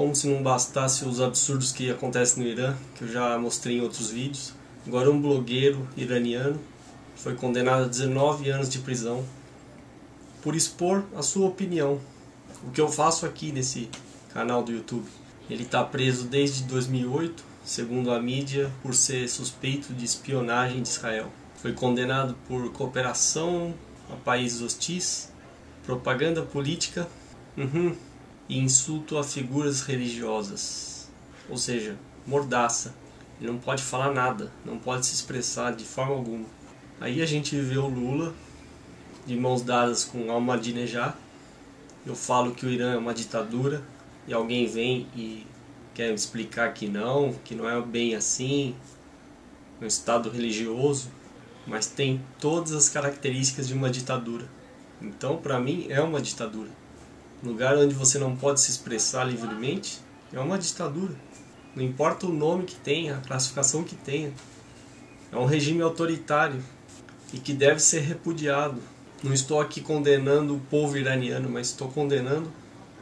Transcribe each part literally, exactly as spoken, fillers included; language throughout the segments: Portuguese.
Como se não bastasse os absurdos que acontecem no Irã, que eu já mostrei em outros vídeos, agora um blogueiro iraniano foi condenado a dezenove anos de prisão por expor a sua opinião, o que eu faço aqui nesse canal do YouTube. Ele está preso desde dois mil e oito, segundo a mídia, por ser suspeito de espionagem de Israel. Foi condenado por cooperação a países hostis, propaganda política, uhum, e insulto a figuras religiosas, ou seja, mordaça. Ele não pode falar nada, não pode se expressar de forma alguma. Aí a gente vê o Lula de mãos dadas com Ahmadinejad. Eu falo que o Irã é uma ditadura e alguém vem e quer explicar que não, que não é bem assim, um estado religioso, mas tem todas as características de uma ditadura. Então, para mim, é uma ditadura. Lugar onde você não pode se expressar livremente é uma ditadura. Não importa o nome que tenha, a classificação que tenha. É um regime autoritário e que deve ser repudiado. Não estou aqui condenando o povo iraniano, mas estou condenando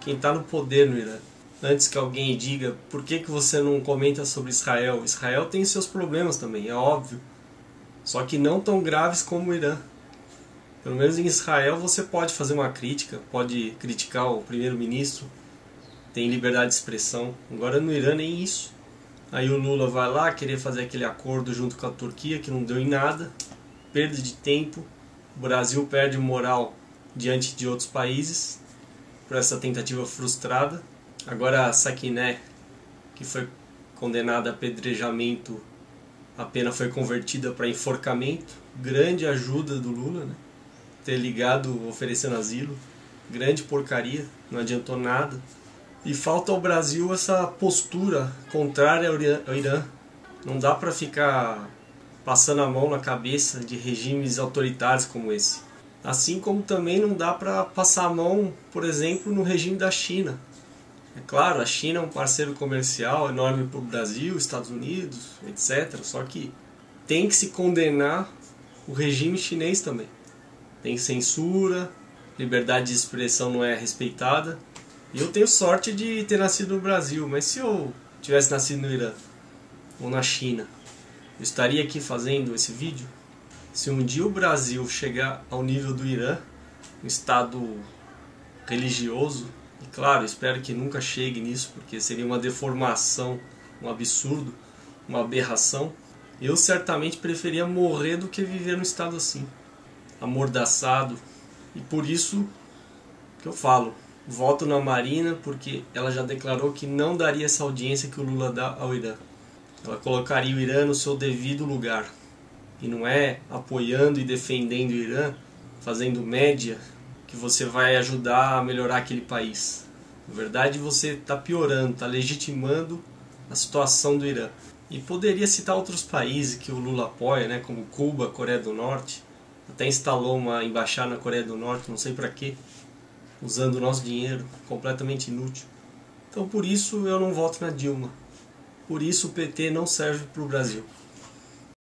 quem está no poder no Irã. Antes que alguém diga, por que que você não comenta sobre Israel? Israel tem seus problemas também, é óbvio. Só que não tão graves como o Irã. Pelo menos em Israel você pode fazer uma crítica, pode criticar o primeiro-ministro, tem liberdade de expressão. Agora no Irã nem isso. Aí o Lula vai lá querer fazer aquele acordo junto com a Turquia, que não deu em nada, perda de tempo, o Brasil perde o moral diante de outros países por essa tentativa frustrada. Agora a Sakineh, que foi condenada a apedrejamento, a pena foi convertida para enforcamento, grande ajuda do Lula, né? Ter ligado oferecendo asilo, grande porcaria, não adiantou nada. E falta ao Brasil essa postura contrária ao Irã. Não dá para ficar passando a mão na cabeça de regimes autoritários como esse. Assim como também não dá para passar a mão, por exemplo, no regime da China. É claro, a China é um parceiro comercial enorme para o Brasil, Estados Unidos, etcétera. Só que tem que se condenar o regime chinês também. Tem censura, liberdade de expressão não é respeitada. E eu tenho sorte de ter nascido no Brasil, mas se eu tivesse nascido no Irã ou na China, eu estaria aqui fazendo esse vídeo? Se um dia o Brasil chegar ao nível do Irã, um estado religioso, e claro, espero que nunca chegue nisso, porque seria uma deformação, um absurdo, uma aberração, eu certamente preferia morrer do que viver num estado assim, amordaçado. E por isso que eu falo, voto na Marina, porque ela já declarou que não daria essa audiência que o Lula dá ao Irã. Ela colocaria o Irã no seu devido lugar, e não é apoiando e defendendo o Irã, fazendo média, que você vai ajudar a melhorar aquele país. Na verdade, você está piorando, está legitimando a situação do Irã. E poderia citar outros países que o Lula apoia, né, como Cuba, Coreia do Norte. Até instalou uma embaixada na Coreia do Norte, não sei para quê, usando o nosso dinheiro, completamente inútil. Então por isso eu não voto na Dilma. Por isso o P T não serve para o Brasil.